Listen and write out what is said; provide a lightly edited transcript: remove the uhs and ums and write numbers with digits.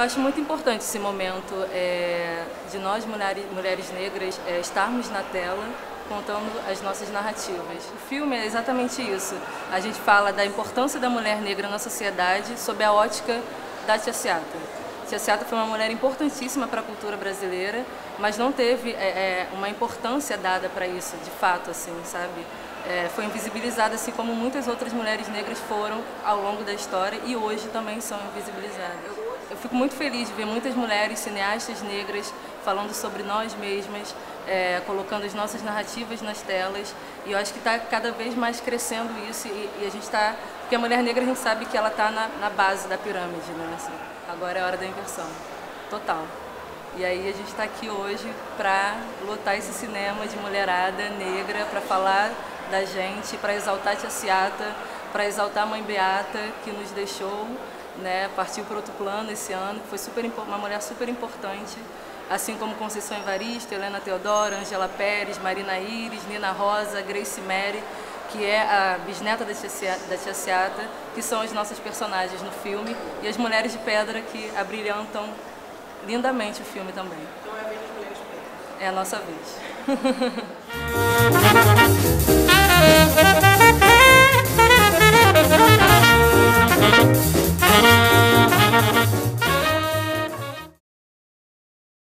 Eu acho muito importante esse momento de nós, mulheres negras, estarmos na tela contando as nossas narrativas. O filme é exatamente isso. A gente fala da importância da mulher negra na sociedade sob a ótica da Tia Ciata. Tia Ciata foi uma mulher importantíssima para a cultura brasileira, mas não teve uma importância dada para isso, de fato, assim, sabe? Foi invisibilizada, assim como muitas outras mulheres negras foram ao longo da história e hoje também são invisibilizadas. Eu fico muito feliz de ver muitas mulheres cineastas negras falando sobre nós mesmas, colocando as nossas narrativas nas telas. E eu acho que está cada vez mais crescendo isso. E a gente está... Porque a mulher negra, a gente sabe que ela está na base da pirâmide, né? Assim, agora é a hora da inversão. Total. E aí a gente está aqui hoje para lotar esse cinema de mulherada negra, para falar da gente, para exaltar a Tia Ciata, para exaltar a Mãe Beata, que nos deixou... Né, partiu para outro plano esse ano, foi uma mulher super importante, assim como Conceição Evaristo, Helena Teodora, Angela Pérez, Marina Iris, Nina Rosa, Grace Mary, que é a bisneta da Tia Ciata, que são as nossas personagens no filme, e as Mulheres de Pedra, que abrilhantam lindamente o filme também. Então é a vez das Mulheres de Pedra. É a nossa vez.